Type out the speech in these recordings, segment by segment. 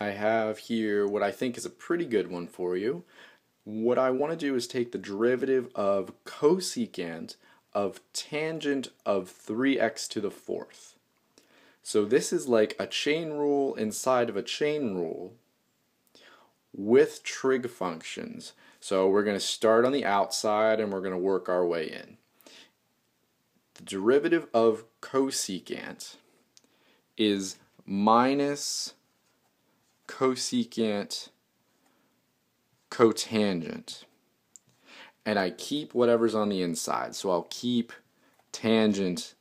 I have here what I think is a pretty good one for you. What I want to do is take the derivative of cosecant of tangent of 3x to the fourth. So this is like a chain rule inside of a chain rule with trig functions. So we're going to start on the outside and we're going to work our way in. The derivative of cosecant is minus cosecant cotangent, and I keep whatever's on the inside, so I'll keep tangent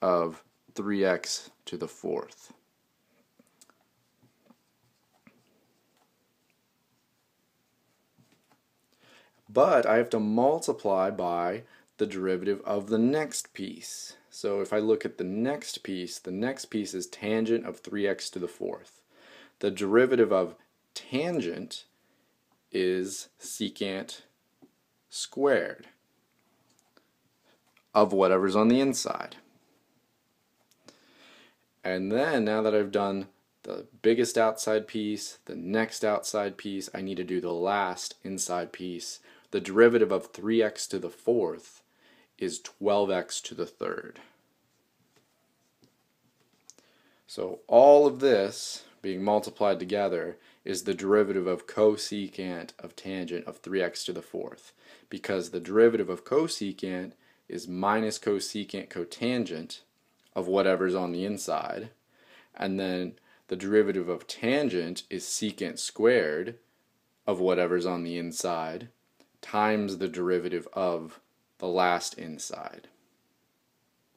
of 3x to the fourth. But I have to multiply by the derivative of the next piece. So if I look at the next piece is tangent of 3x to the fourth. The derivative of tangent is secant squared of whatever's on the inside. And then now that I've done the biggest outside piece, the next outside piece, I need to do the last inside piece. The derivative of 3x to the fourth is 12x to the third. So all of this being multiplied together is the derivative of cosecant of tangent of 3x to the fourth, because the derivative of cosecant is minus cosecant cotangent of whatever's on the inside, and then the derivative of tangent is secant squared of whatever's on the inside times the derivative of the last inside.